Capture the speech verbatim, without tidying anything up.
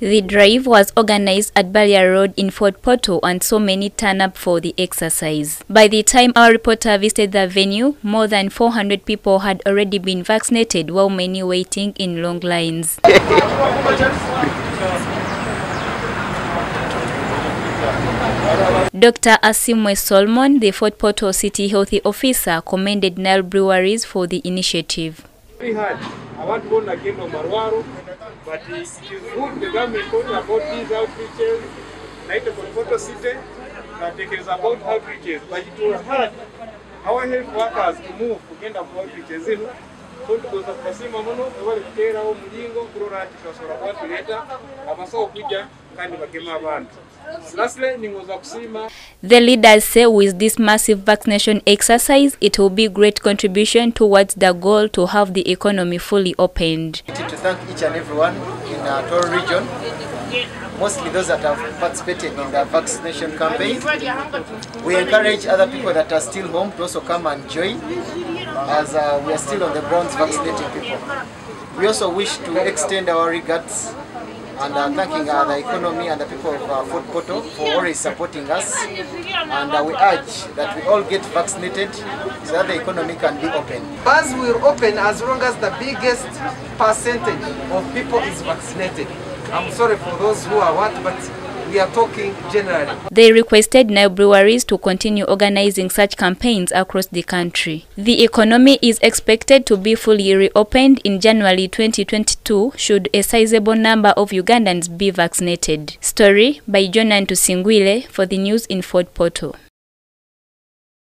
The drive was organized at Balia Road in Fort Portal, and so many turned up for the exercise. By the time our reporter visited the venue, more than four hundred people had already been vaccinated, while many waiting in long lines. Doctor Asimwe Solomon, the Fort Portal City Healthy Officer, commended Nile Breweries for the initiative. Very hard. I want one again from Marwaru, but it is good the government told about these outreaches, like the Photo City, that it is about outreaches, but it was hard. Our health workers to move again about outreaches in the leaders say with this massive vaccination exercise, it will be a great contribution towards the goal to have the economy fully opened. To thank each and everyone in our whole region, mostly those that have participated in the vaccination campaign. We encourage other people that are still home to also come and join, as uh, we are still on the grounds vaccinating people. We also wish to extend our regards and uh, thanking uh, the economy and the people of uh, Fort Portal for always supporting us. And uh, we urge that we all get vaccinated so that the economy can be open. As we're open, as long as the biggest percentage of people is vaccinated. I'm sorry for those who are what, but we are talking generally. They requested Nile Breweries to continue organizing such campaigns across the country. The economy is expected to be fully reopened in January twenty twenty-two should a sizable number of Ugandans be vaccinated. Story by John Ntusingwile for the news in Fort Portal.